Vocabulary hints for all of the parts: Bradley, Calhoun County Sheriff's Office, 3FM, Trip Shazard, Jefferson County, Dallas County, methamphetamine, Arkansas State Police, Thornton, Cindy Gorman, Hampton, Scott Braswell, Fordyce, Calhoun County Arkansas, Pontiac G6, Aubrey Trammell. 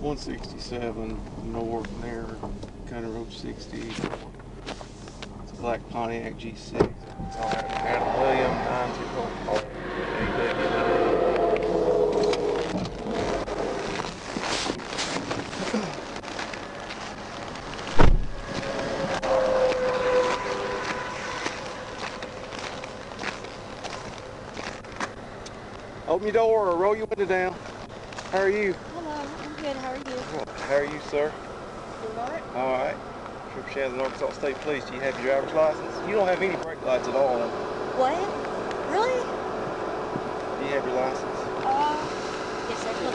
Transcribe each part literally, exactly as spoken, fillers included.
one sixty-seven north near County Road sixty. It's a black Pontiac G six. It's all right. Adam William, nine two zero. Open your door or roll your window down. How are you? Hello, I'm good. How are you? How are you, sir? All right. All right. Trip Shazard, Arkansas State Police. Do you have your driver's license? You don't have any brake lights at all. What? Really? Do you have your license? Uh, yes, I know what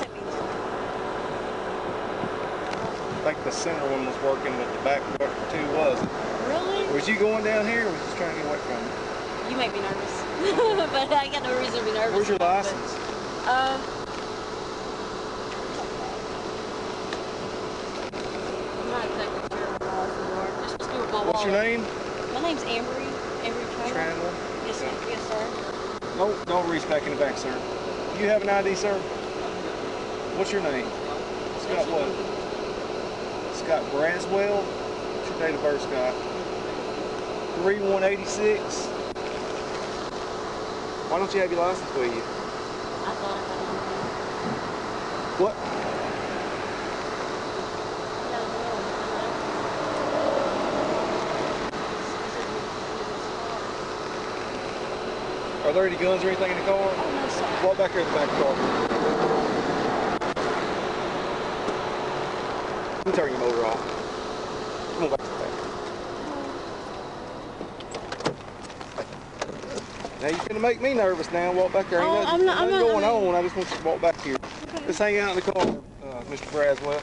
that means. I think the center one was working, but the back two wasn't. Really? Was you going down here or was you trying to get away from it? You make me nervous, but I got no reason to be nervous. Where's your about, license? But, uh, What's your name? My name's Aubrey. Aubrey Trammell. Yes, sir. Yes, sir. No, don't reach back in the back, sir. You have an I D, sir? What's your name? Scott what? Scott Braswell. What's your date of birth, Scott? three one eighty-six. Why don't you have your license with you? I thought I had one. What? Are there any guns or anything in the car? Oh, no, sir. Walk back here in the back of the car. Let me turn your motor off. Come on back to the back. Now you're gonna make me nervous now. Walk back there. Oh, ain't nothing, I'm not, nothing I'm going not, on. I just want you to walk back here. Okay. Just hang out in the car, uh, Mister Braswell.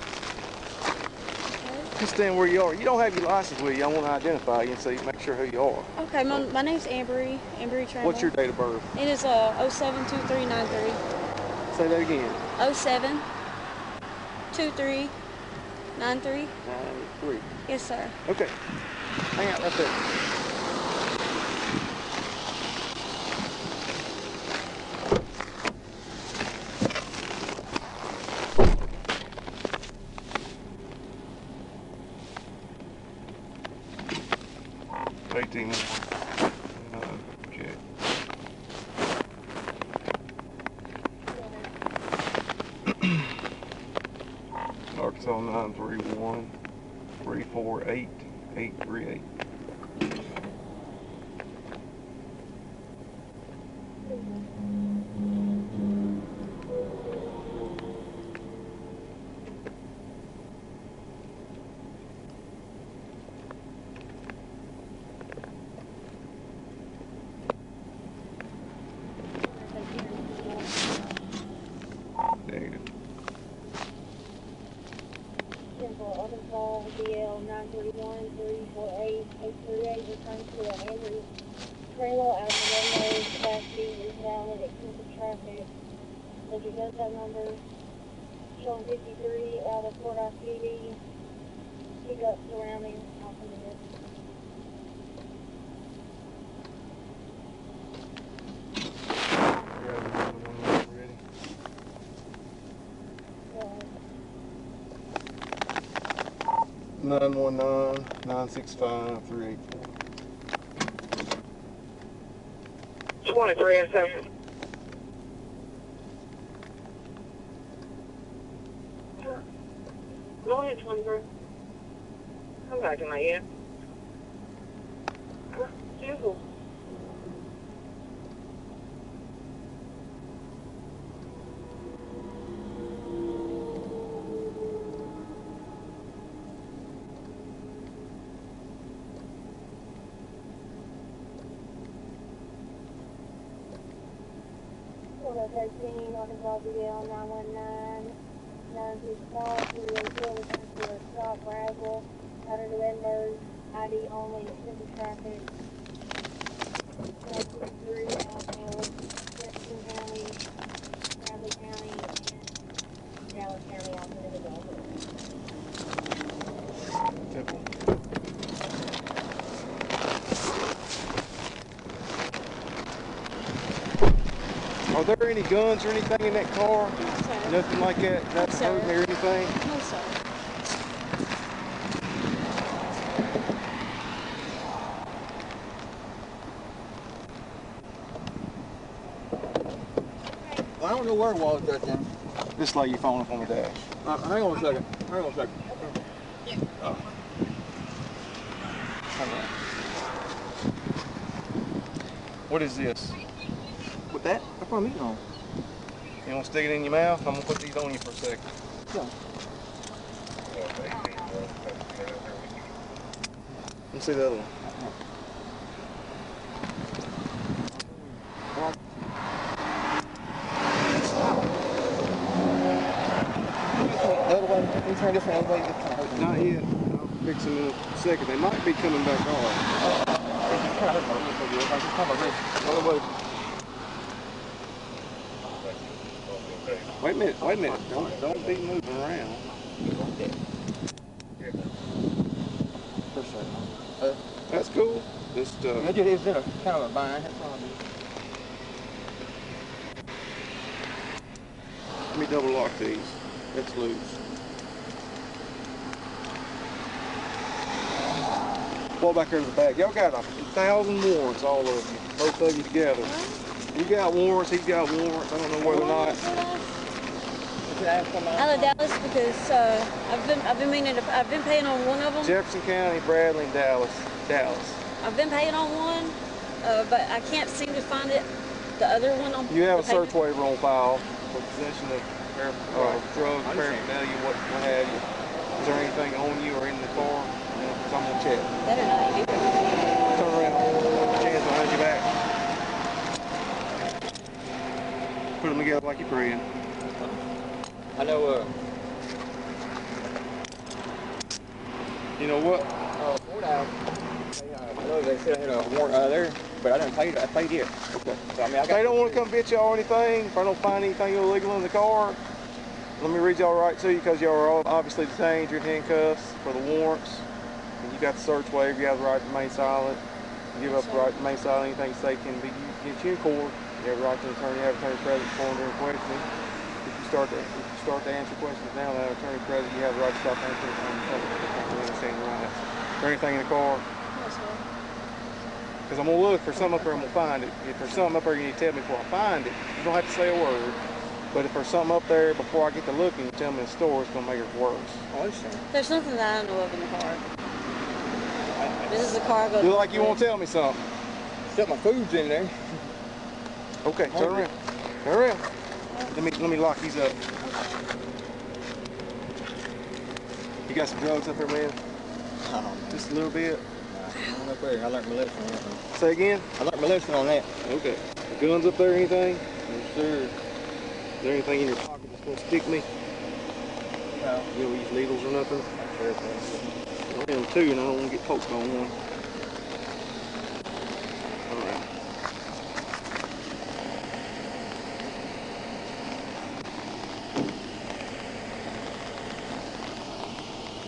Okay. Just stand where you are. You don't have your license with you. I want to identify you and see, make sure who you are. Okay, my, my name's Aubrey, Aubrey Trammell. What's your date of birth? It is uh, oh seven two three nine three. Say that again. oh seven two three nine three. nine three. Yes, sir. Okay. Hang out right there. eighteen. Arkansas nine three one three four eight eight three eight. nine three one three four eight eight three eight, referring to an Aubrey Trammell out of the roadway, class B is valid, excessive traffic. There's your gunshot number, showing fifty-three out of Fordyce P D, pick up surrounding off of the distance. nine one nine nine six five three eight four. twenty-three and seven. Go ahead, twenty-three. Come back in my ear. Beautiful. thirteen, Arkansas B L nine one nine nine six five, three eight two, referring to Scott Braswell, out of the Redbird, I D only, excessive traffic, four six three, Jefferson Are there any guns or anything in that car? No, sir. Nothing like that? Not no, sir. Or anything? No, sir. Well, I don't know where it was just then. Just like you falling up on the dash. Uh, hang on a second. Hang on a second. Oh. All right. What is this? With that? I put meat on. You want to stick it in your mouth? I'm going to put these on you for a second. Yeah. Let me see the other one. The other one, you turn this one away. Not yet. I'll fix them in a second. They might be coming back hard. Uh, Wait a minute, wait a minute. Don't, don't be moving around. Uh, That's cool. Just, uh... It is in a kind of a bind. That's all I do. Let me double lock these. That's loose. Pull back here in the back. Y'all got a thousand warrants, all of you. Both of you together. You got warrants, he's got warrants. I don't know whether or not. Out of Dallas because uh, I've been I've been meaning to, I've been paying on one of them. Jefferson County, Bradley, and Dallas, Dallas. I've been paying on one, uh, but I can't seem to find it. The other one on. You have a search waiver on file for possession of uh, drugs, paraphernalia, what, what have you. Is there anything on you or in the car? Because I'm gonna check. Better not either. Turn around. Chance behind your back. Put them together like you're praying. I know, uh, you know what? Uh, what I, I know they said I had a warrant out there, but I didn't pay it. I paid it. Okay. So, I mean, I if got they don't want to come bitch y'all or anything, if I don't find anything illegal in the car, let me read y'all right to you because y'all are all obviously detained. You're in handcuffs for the warrants. And you got the search waiver. You have the right to remain silent. You give up the right to remain silent. Anything say can be get you in court. You have the right to an attorney. You have attorney present for during questioning. If you start to start to answer questions now that attorney president, you have the right to stop answering questions. Is there anything in the car? Yes, sir. Because I'm going to look for something up there and I'm going to find it. If there's something up there you need to tell me before I find it, you don't have to say a word. But if there's something up there before I get to looking, tell me a story, it's going to make it worse. I understand. There's nothing that I know of in the car. This is a cargo. You look like you want to tell me something. Except my food's in there. Okay, turn around. Turn around. Let me, let me lock these up. You got some drugs up there, man? I don't know. Just a little bit? Nah, up there. I learned my lesson on that. Say again? I learned my lesson on that. Okay. Guns up there, anything? Yes, sir. Is there anything in your pocket that's going to stick me? No. You don't use needles or nothing? I'm sure it's I am too, and I don't want to get poked on one. All right.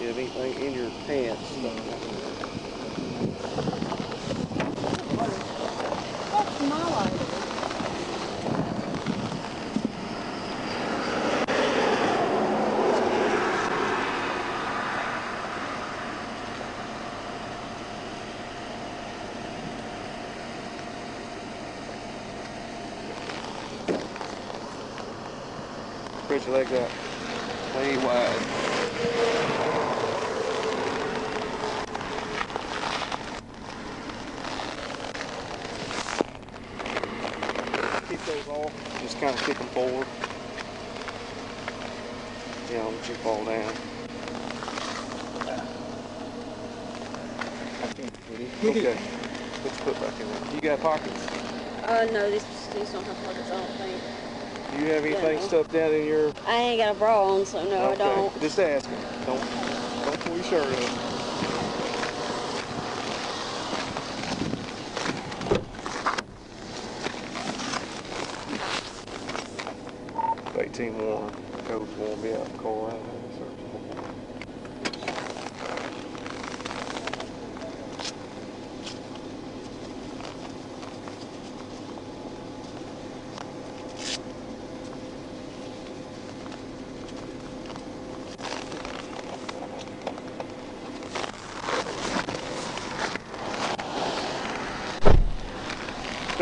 You have anything in your pants? Mm-hmm. Put your leg up. Lay wide. Keep those off. Just kind of kick them forward. Yeah, let you fall down. I can't. Okay. Put your foot back in there. You got pockets? Uh, no, these, these don't have pockets, I don't think. Do you have anything yeah. stuffed down in your... I ain't got a bra on, so no, okay. I don't. Just ask him. Don't, don't pull your shirt up. eighteen one. The codes won't be out in the car.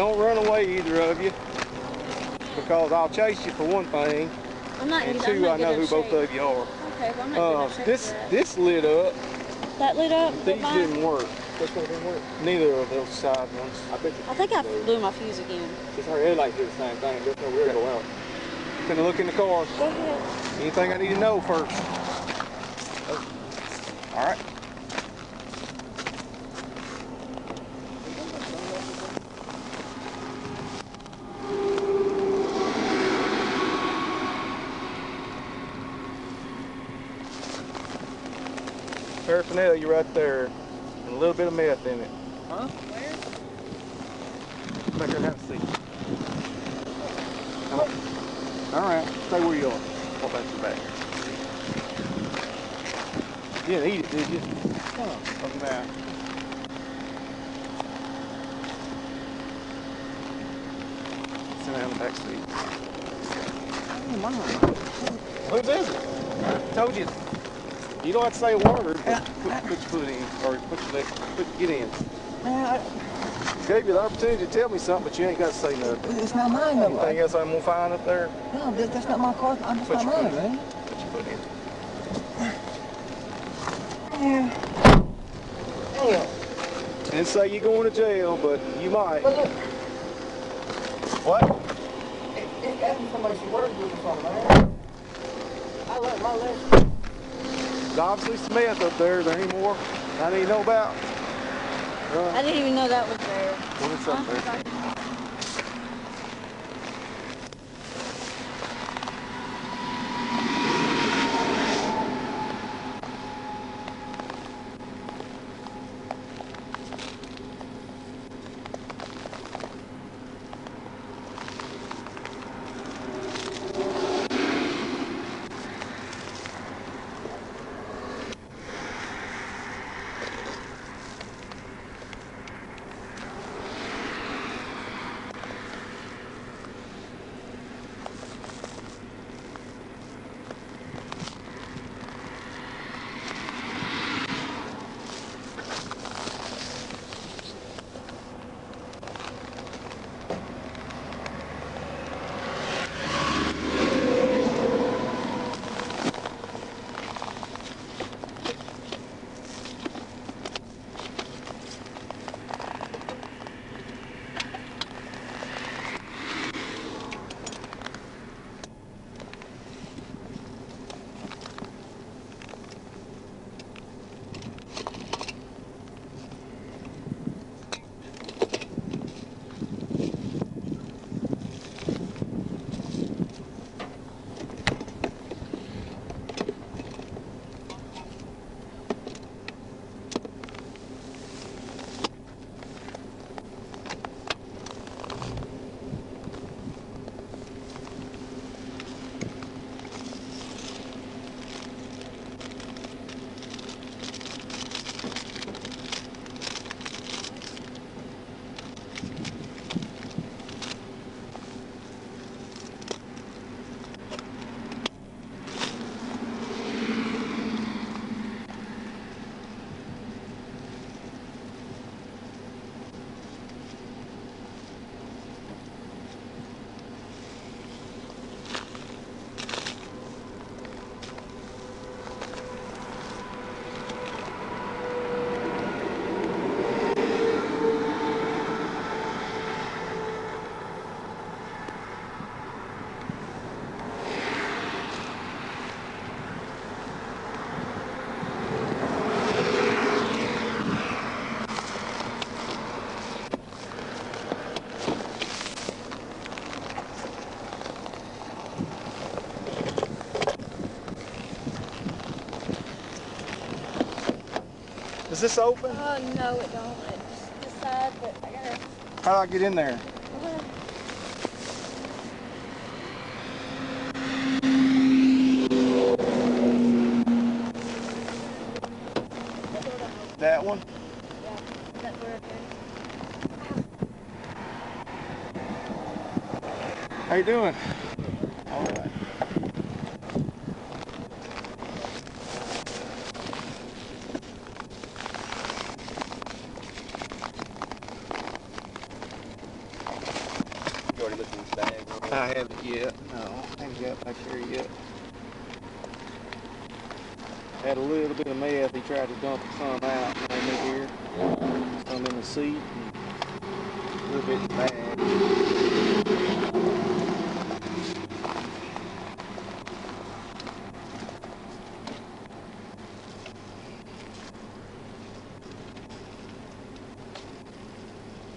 Don't run away, either of you, because I'll chase you for one thing, I'm not and two, I'm not I know who both shape. Of you are. Okay, well, I'm not uh, this this lit up. That lit up. These mine... didn't work. This one didn't work. Neither of those side ones. I bet you. I think I blew my fuse again. Just her headlights do the same thing. There's no rear to go out. Can I look in the cars? Go ahead. Anything I need to know first? Oh. All right. Paraphernalia right there, and a little bit of meth in it. Huh? Where? Back there, have a seat. Come on. All right, stay where you are. I'll back to the back. You didn't eat it, did you? Come on. Come down. Sit down in the back seat. Oh, my. Who's this? I told you. You don't have to say a word. Put, put, put your foot in, or put your leg, put, get in. Man, I gave you the opportunity to tell me something, but you ain't got to say nothing. It's not mine, though. Anything else I'm gonna find up there? No, that, that's not my car. I'm just put not mine, man. Put your foot in. Yeah. Damn. Didn't say you're going to jail, but you might. But look. What? It, it got to be somebody she worked with or something, man. I love my legs. There's obviously some meth up there. There ain't more I didn't know about. Uh, I didn't even know that was there. Well, it's up there. Is this open? Oh, uh, no, it don't. It's this side, but I gotta... How do I get in there? Uh-huh. That one? Yeah, that door up there. How you doing? All right. I haven't yet. No, I haven't got back here yet. Had a little bit of meth. He tried to dump some out in here, some in the seat, and a little bit in the bag.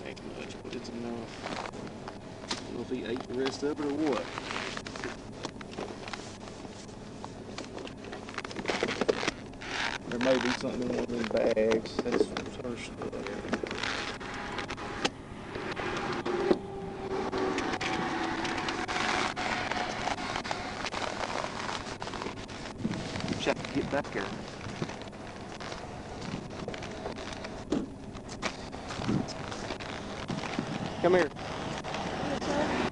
Ain't much, but it's enough. I don't know if he ate the rest of it or what. There may be something in one of them bags. That's her stuff. Check to get back here. Come here.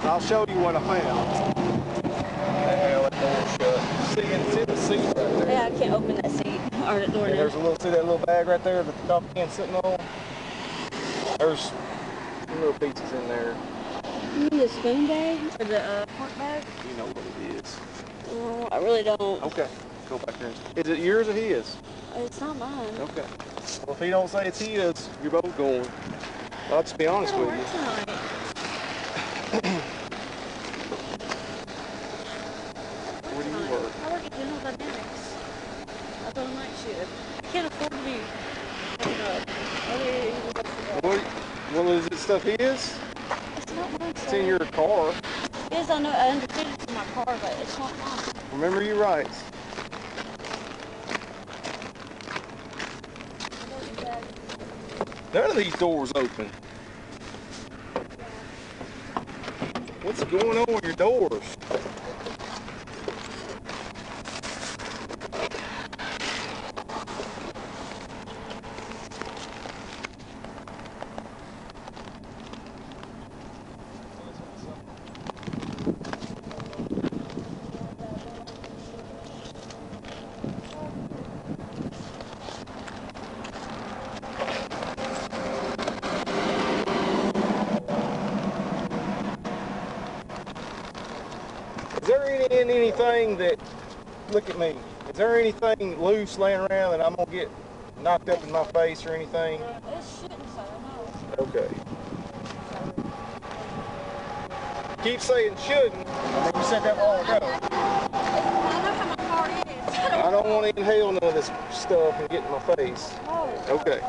I'll show you what I found. Hell, that door shut. See, it's in the seat right there. Yeah, I can't open that seat. Yeah, there's a little, see that little bag right there that the dog can's sitting on? There's little pieces in there. You mean the spoon bag or the uh, fork bag? You know what it is. Oh, I really don't. Okay, go back there. Is it yours or his? It's not mine. Okay. Well, if he don't say it's his, you're both going. Well, I'll just be honest with you. Tonight. Where do you work? I work at General Dynamics. I thought I might shoot. I can't afford to be. What? Well, is it stuff he is? It's not mine. It's in your car. Yes, I know. I understand it's in my car, but it's not mine. Remember your rights. None of these doors open. What's going on with your doors? Anything that, look at me, is there anything loose laying around that I'm going to get knocked up in my face or anything? It shouldn't, so no. Okay. Keep saying shouldn't, but you said that long ago. I know how my car is. I don't want to inhale none of this stuff and get in my face. Okay. Okay.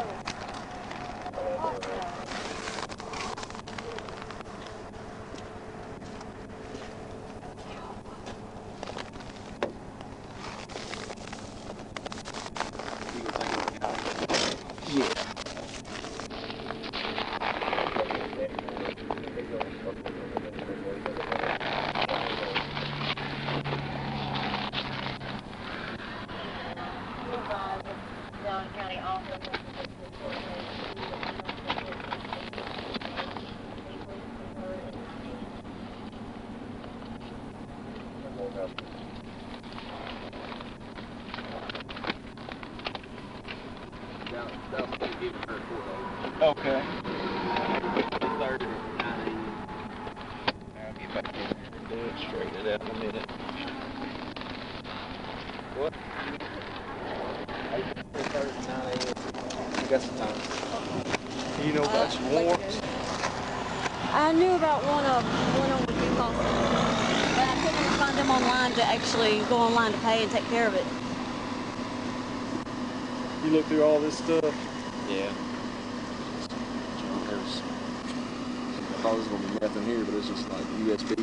I'll get back in there and do it, straighten it out in a minute. What? I got some time. Do you know about your warrants? I knew about one of them, one of them would be possible. But I couldn't find them online to actually go online to pay and take care of it. You look through all this stuff? Yeah. I thought there was going to be nothing here, but it's just like U S B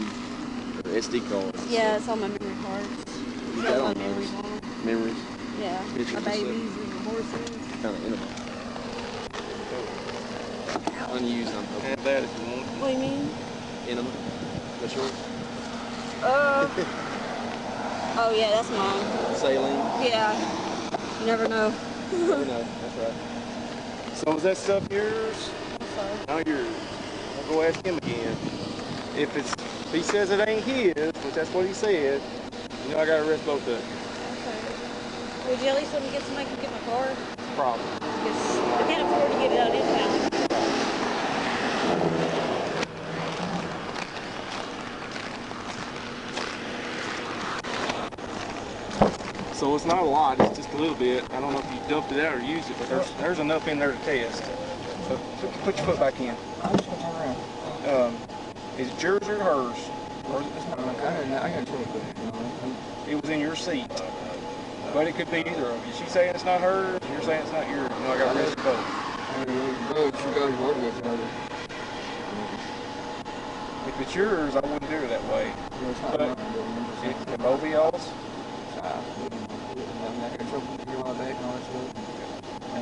or S D cards. Yeah, so. It's all my memory cards. You got on memory those? Memories? Yeah. Pictures my babies and, and horses. Kind of intimate. Unused, I'm hoping. Have that if you want. What do you mean? Intimate. That's yours? Uh. Oh, yeah, that's mine. Saline? Yeah. You never know. You never know, that's right. So is that stuff yours? I'm sorry. Not yours. Go ask him again. If it's if he says it ain't his, which that's what he said, you know I gotta arrest both of them. Okay. Would you at least let me get somebody to get my car? Probably. Because I can't afford to get it out anyhow. So it's not a lot, it's just a little bit. I don't know if you dumped it out or used it, but there's there's enough in there to test. So put, put your foot back in. I'm just gonna turn around. Um, is it yours or hers? Or is it mine? I didn't I got it. It was in your seat. But it could be either of you. She's saying it's not hers, you're saying it's not yours. You know, I got rid of both. She got it with her. If it's yours, I wouldn't do it that way. But if both of y'all's, I'm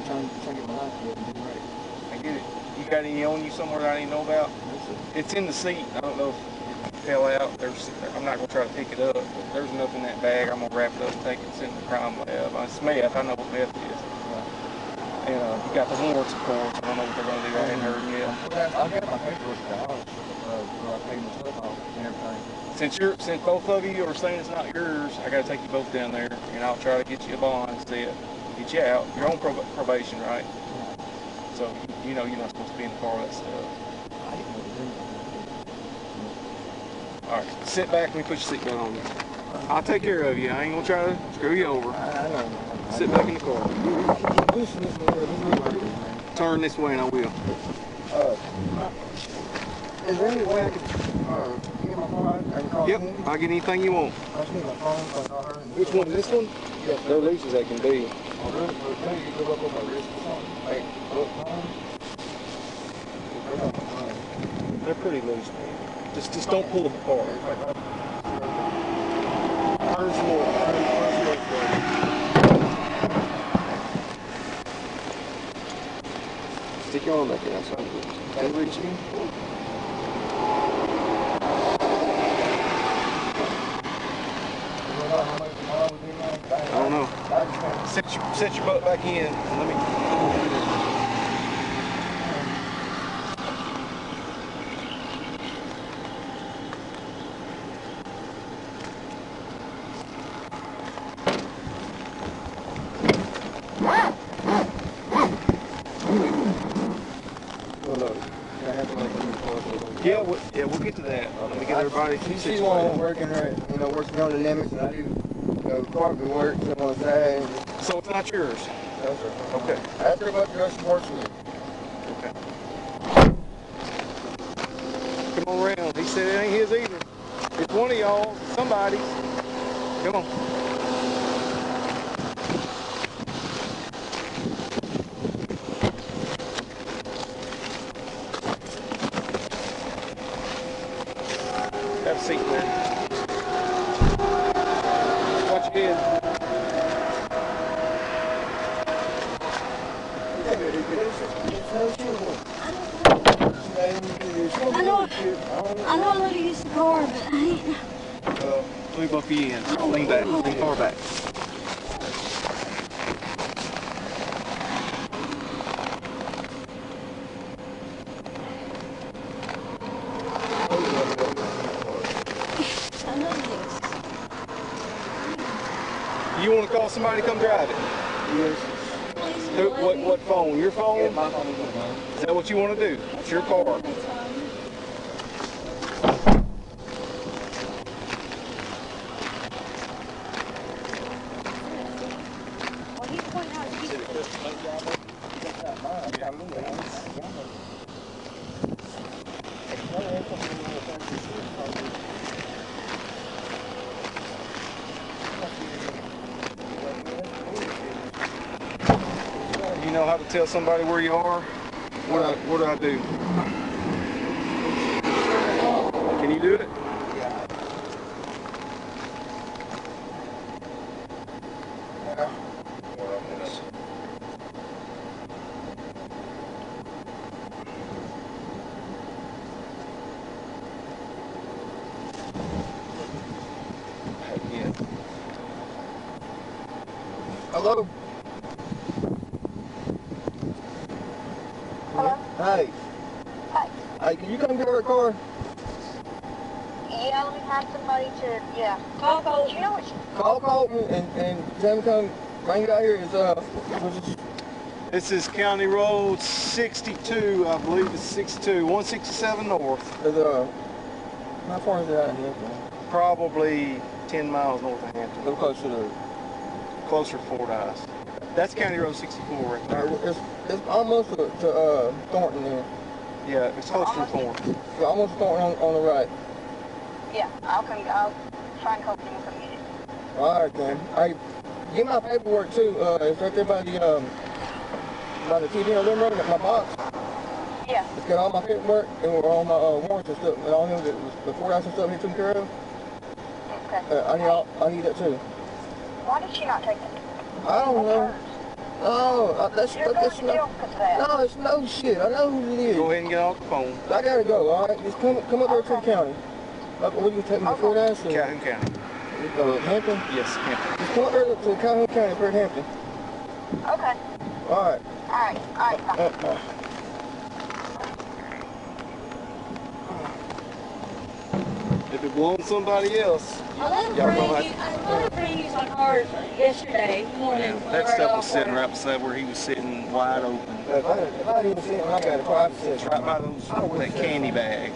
trying to get my life together. I get it. You got any on you somewhere that I didn't know about? It's in the seat. I don't know if it fell out. There's, I'm not going to try to pick it up. But there's enough in that bag. I'm going to wrap it up and take it and send it to the crime lab. It's meth. I know what meth is. And uh, you got the warrants, of course. I don't know what they're going to do. I ain't heard yet. I got my paperwork at the house where I paid my stuff off and everything. Since, you're, since both of you are saying it's not yours, I got to take you both down there, and I'll try to get you a bond instead. Get you out. You're on prob probation, right? So, you know, you're not supposed to be in the car with that stuff. I didn't know what to do. All right, sit back and let me put your seatbelt on. I'll take care of you. I ain't going to try to screw you over. I know. Sit back in the car. Turn this way and I will. Uh, is there any way I can uh, get my phone and call? Yep, I'll get anything you want. I just need my phone. Which one? This one? Yes, they're loose as they can be. They're pretty loose, man. Just, just don't pull them apart. Turn some more. Stick your arm back in. That's how it looks. Can you reach me? Set your, set your butt back in. Let me. Yeah, we'll, yeah, we'll get to that. Let me get everybody. She's one working her, you know, working on the limits, and I do. So carpet work, some on the side. So it's not yours? No, sir. Okay. After what goes sports with. Okay. Come on around. He said it ain't his either. It's one of y'all, somebody's. Come on. Have a seat there. Both you in. Lean back. Lean far back. I love this. You want to call somebody to come drive it? Yes. Who, what, what phone? Your phone? Yeah, my phone. Is that what you want to do? It's your car. You know how to tell somebody where you are? What, uh, I, what do I do? Can you do it? Yeah. Yeah. Hello? Hey. Hi. Hey, can you come get her a car? Yeah, we have somebody to, yeah. Call Colton. You know what you... Call Colton and, and tell him come bring it out here. It's, uh, this is County Road sixty-two, I believe it's sixty-two, one sixty-seven north. There's, uh, how far is it out of Hampton? Probably ten miles north of Hampton. A little closer to closer to Fordyce. That's County Road sixty-four right there. It's, it's almost to, to uh, Thornton there. Yeah, it's close to Thornton. It's almost Thornton on, on the right. Yeah, I'll come. I'll try and coach you and come get it. All right, then. I get my paperwork too. Uh, it's right there by the um, by the T V on them road at my box. Yeah. It's got all my paperwork and all my uh, warrants and stuff, and all them the courthouse and stuff he took care of. Okay. Uh, I need all, I need that too. Why did she not take that? I don't know. Oh, that's that's no. No, it's no shit. I know who it is. Go ahead and get off the phone. I gotta go. All right, just come come up here to the county. Up, what are you taking me for that? Calhoun County. Uh, Hampton? Yes, Hampton. Just come up here to Calhoun County for Hampton. Okay. All right. All right. All right. Bye. Uh, uh, If it belongs to somebody else, y'all know I. I let him bring you some cars yesterday morning. Yeah, that stuff was sitting right beside where he was sitting, wide open. If I, if I didn't sit when I got a car, it's right by those that candy bag,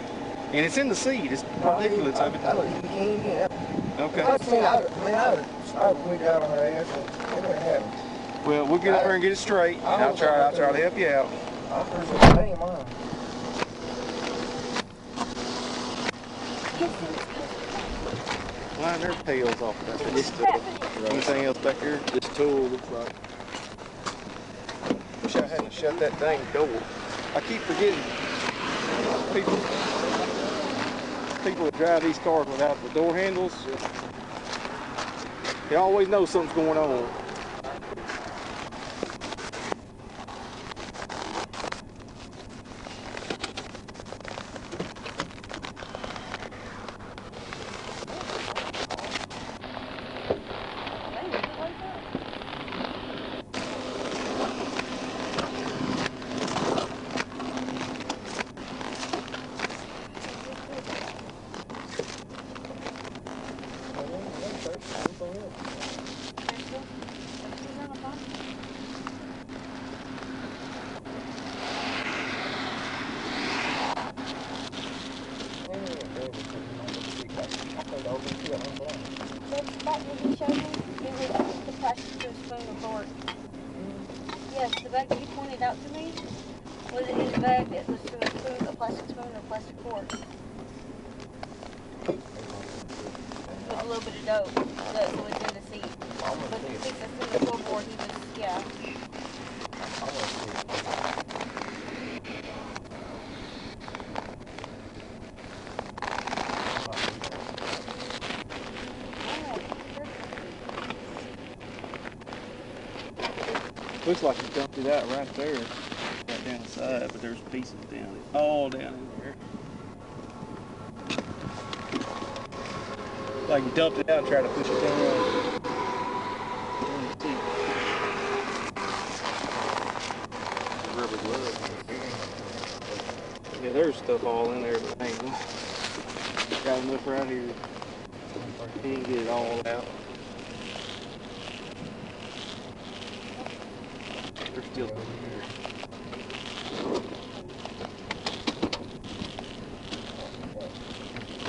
and it's in the seat. It's ridiculous. I, I, I don't even candy. Okay. I mean, I, I mean, I, I went out on her ass. It wouldn't happen. Well, we'll get up there and get it straight. And I'll try. I'll try to help you out. I personally blame mine. Line their tails off of that. This tool. Anything else back here? This tool looks like. Wish I hadn't shut that dang door. I keep forgetting people. People that drive these cars without the door handles. They always know something's going on. Looks like you dumped it out right there, right down the side, but there's pieces down it, all down in there. Like you dumped it out and tried to push it down. The rubber glove. Yeah, there's stuff all in there, but ain't got enough around here. You didn't get it all out. Still over here. I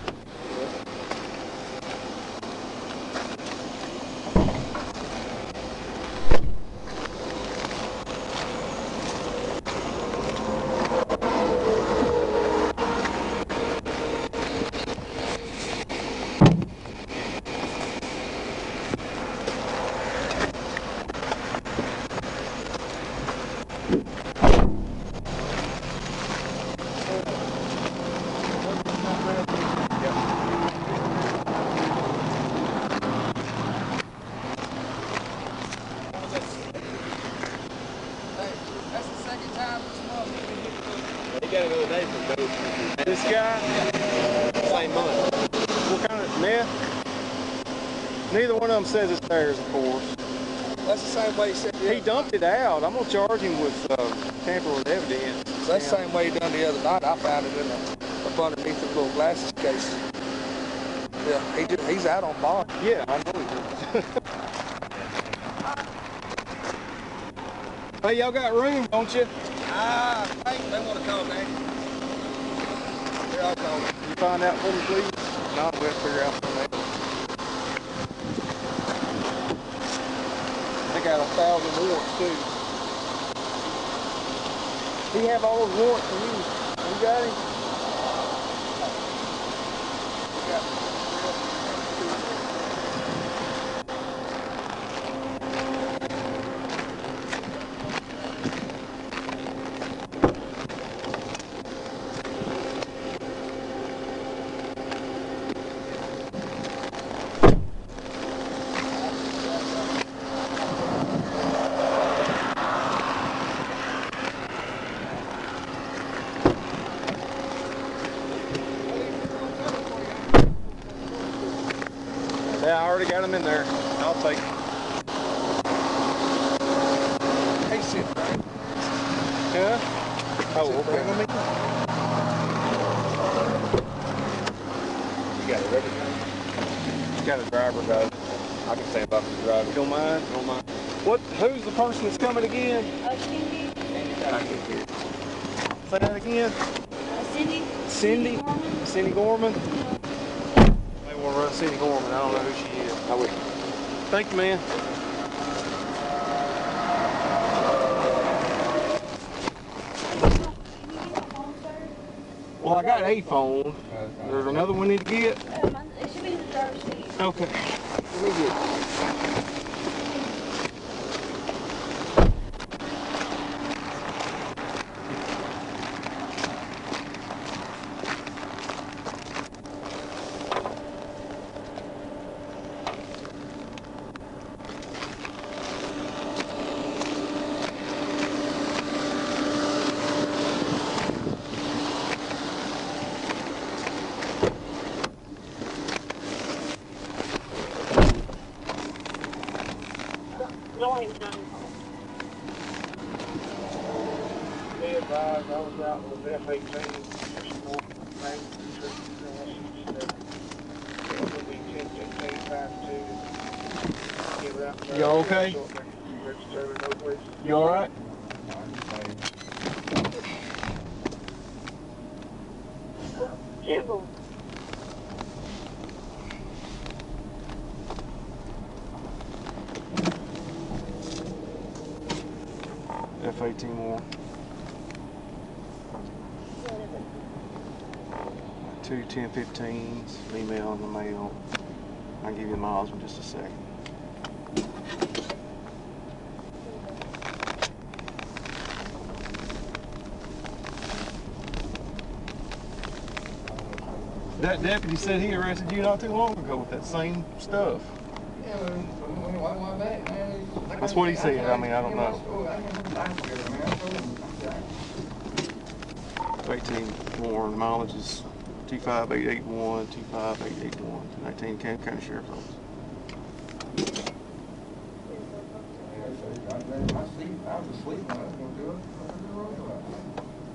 got another day for both. This guy? Same month. What kind of meth? Neither one of them says it's theirs, of course. That's the same way he said the He dumped it out. I'm going to charge him with uh, tampering with evidence. So that's the same way he done the other night. I found it in a, up underneath the little glasses case. Yeah, he just, he's out on bond. Yeah, I know he is. Hey, y'all got room, don't you? Ah, uh, I think they want to call me. Here, I'll call me. Can you find out for me, please? No, we'll figure out for me. They got a thousand warrants, too. He have all those warrants for you. You got him? Yeah, I already got him in there. I'll take him. Hey, sit right. Yeah? Oh, okay. Bring me. You got a ribbon. You got a driver, guy. I can stand up for the driver. You don't mind? You don't mind. What? Who's the person that's coming again? Uh, Cindy. I can hear it. Say that again. Uh, Cindy. Cindy. Cindy Gorman. Cindy Gorman. We'll run Cindy Gorman. I don't know who she is. I will. Thank you, man. Well, I got a phone. There's another one we need to get. It should be in the driver's seat. Okay. Let me get You okay? You alright? F eighteen more. Two ten fifteens, email in the mail. I'll give you miles in just a second. That deputy said he arrested you not too long ago with that same stuff. Yeah, but why, why back, man? That's what he said. I mean, I don't know. eighteen more mileage is two five eight eight one, two five eight eight one, nineteen Calhoun County Sheriff's Office.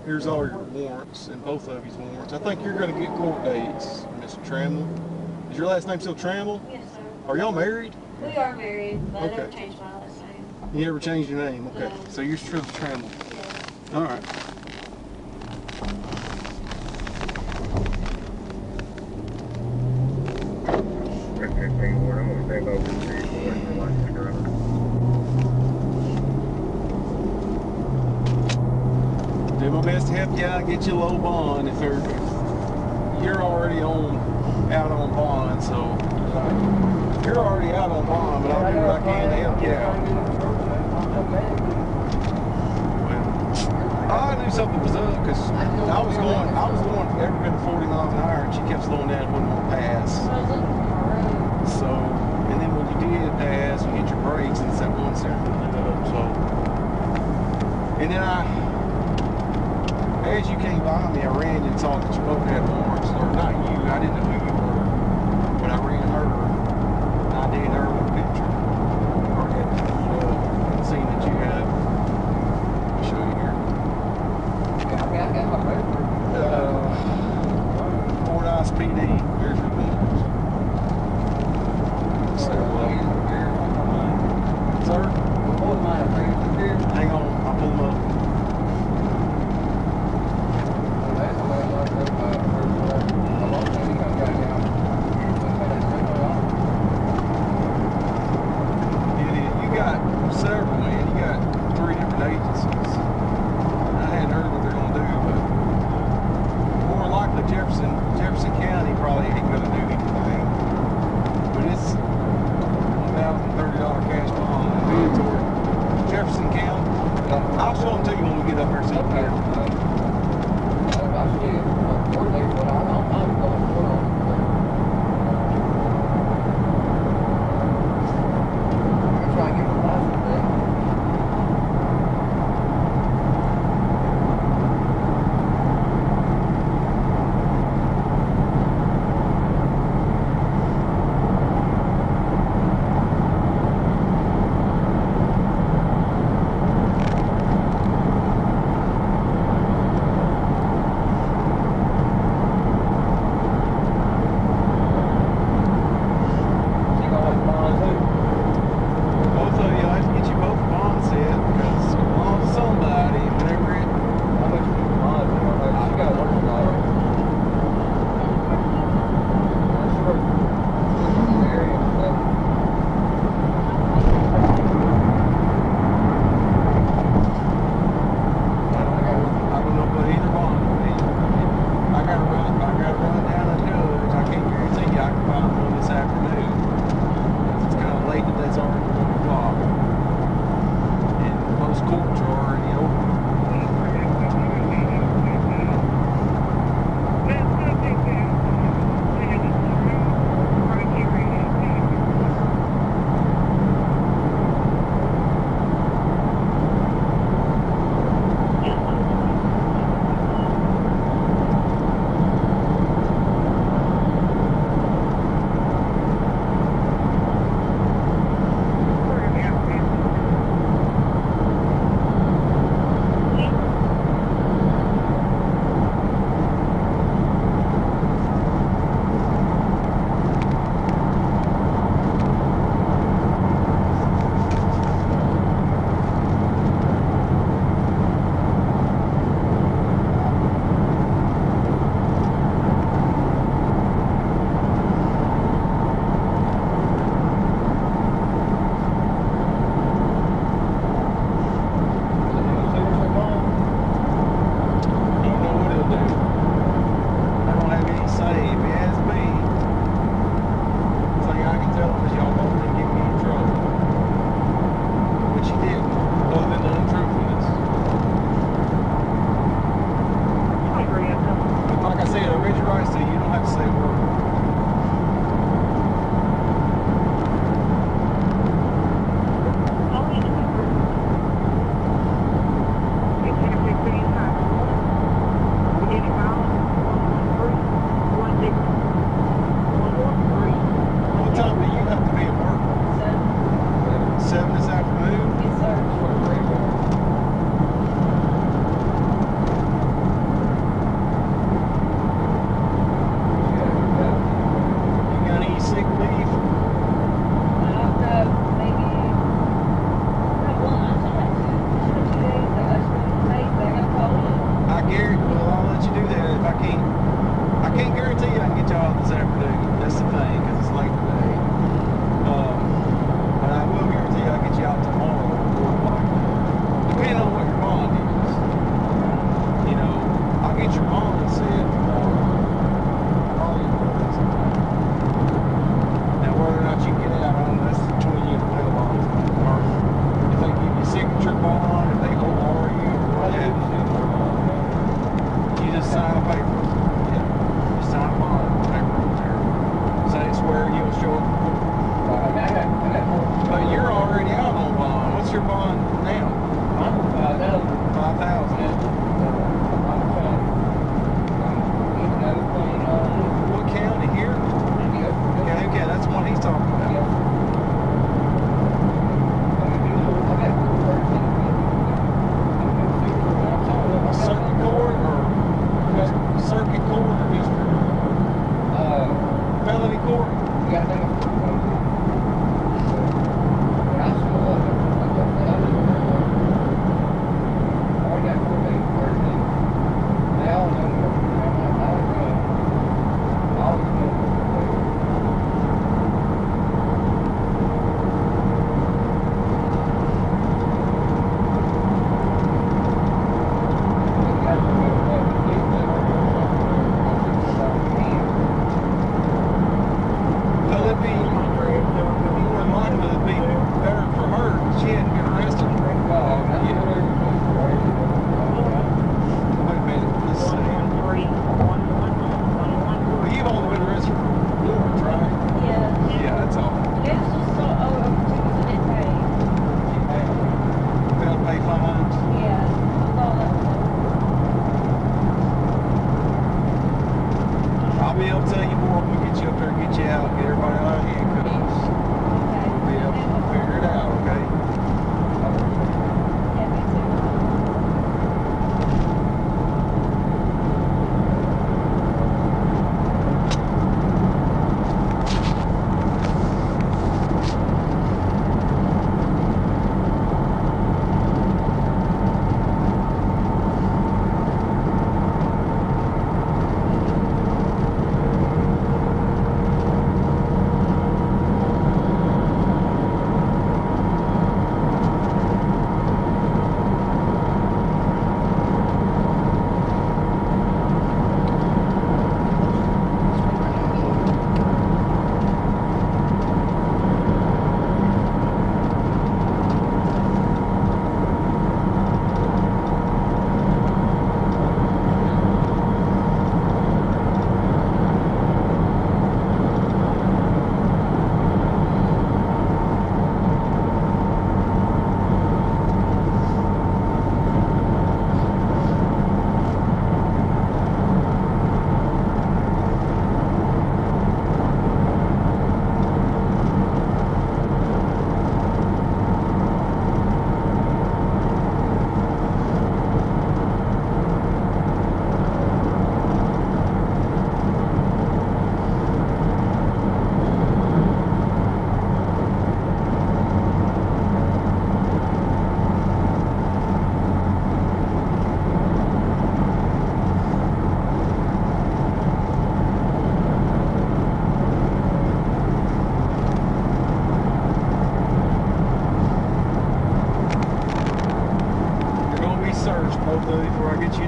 Here's all your warrants, and both of you's warrants. I think you're going to get court dates, Mister Trammell. Is your last name still Trammell? Yes, sir. Are y'all married? We are married, but okay. I never changed my last name. You never changed your name? Okay. No. So you're still Trammell? Yes. All right. Get you low bond if you're you're already on out on bond, so you're already out on bond, but I'll do what I can to help you out. Well, I knew something was up because I was going I was going every bit of forty miles an hour and she kept slowing down and wouldn't want to pass. So and then when you did pass, you hit your brakes and it's that one second. So and then I as you came by me, I ran and saw that you both had warrants, or not you, I didn't know who you were, but I ran her, and I did her with a picture, or had uh, seen that you had, I'll show you here. Okay, I got, I got my paper. Uh, Fordyce P D, here's your papers. So, uh, sir? What am I doing? Hang on, I'll pull them up. Jefferson, Jefferson County probably ain't gonna do anything, but it's one thousand thirty dollar cash bond and mandatory. Jefferson County, I'll show them to you when we get up here something. Sign a paper.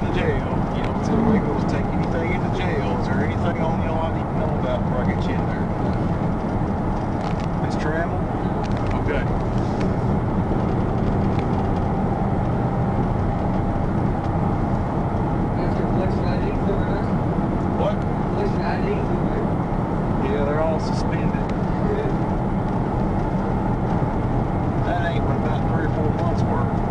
into jail, you know, tell legals to take anything into jail. Is there anything on y'all I need to know about before I get you in there? Miss Trammell? Okay. Is there police I D through there? What? Police I D through there? Yeah, they're all suspended. Yeah. That ain't but about three or four months worth.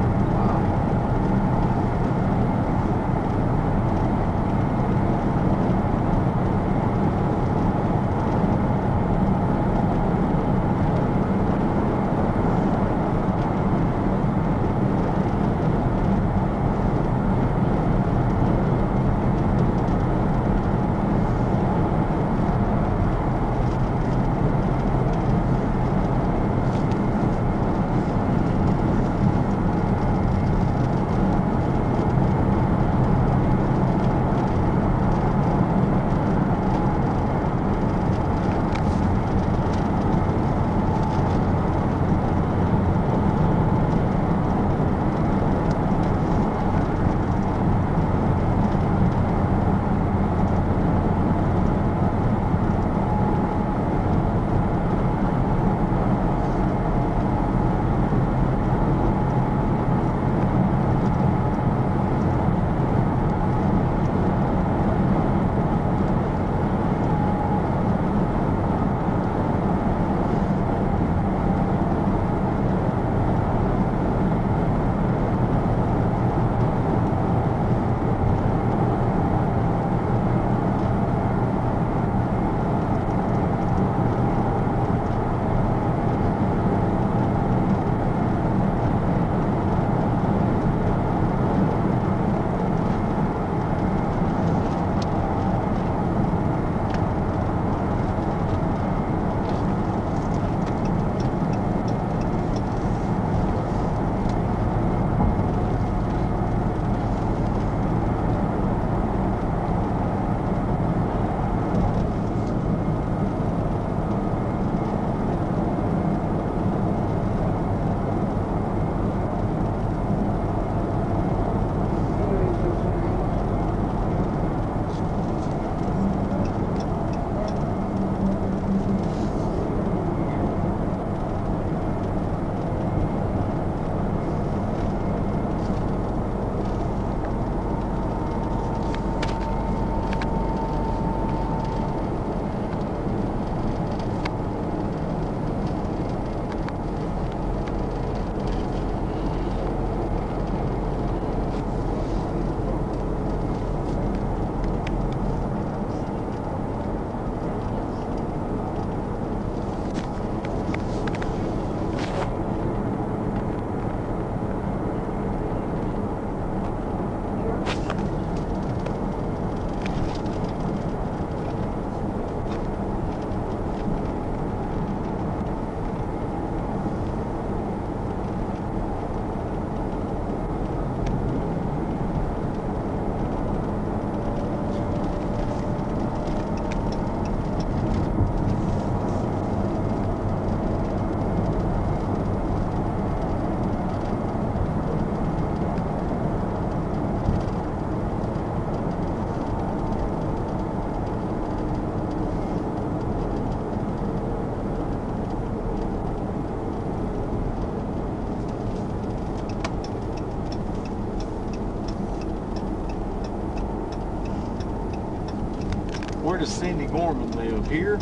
Where does Cindy Gorman live? Here?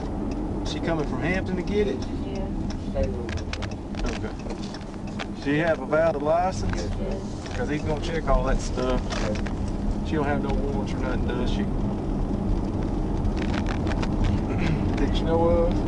She coming from Hampton to get it? Yeah. Okay. She have a valid license? Yes. Because he's going to check all that stuff. She don't have no warrants or nothing, does she? That you know of?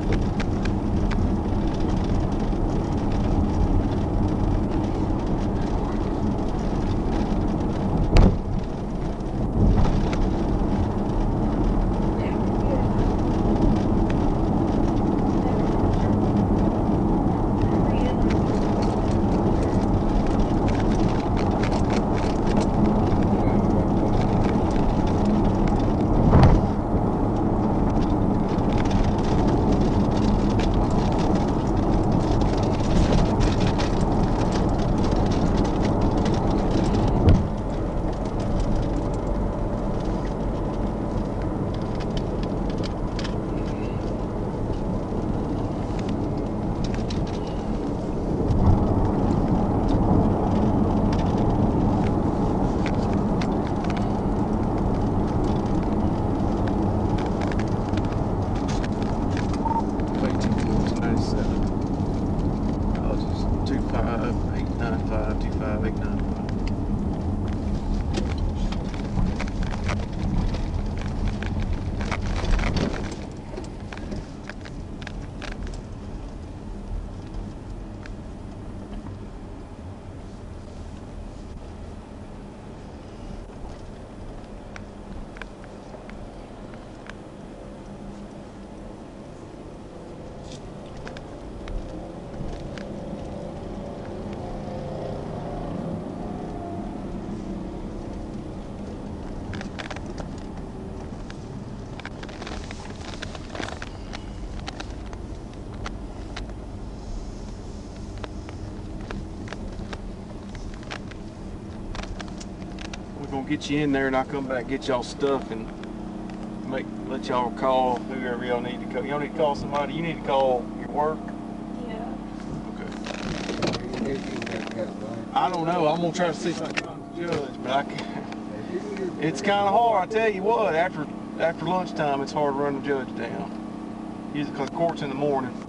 get you in there, and I'll come back and get y'all stuff and make let y'all call whoever y'all need to call. Y'all need to call somebody. You need to call your work. Yeah. Okay. I don't know. I'm gonna try to see if I can judge, but I can't. It's kind of hard. I tell you what. After after lunchtime, it's hard to run the judge down. Usually, 'cause court's in the morning.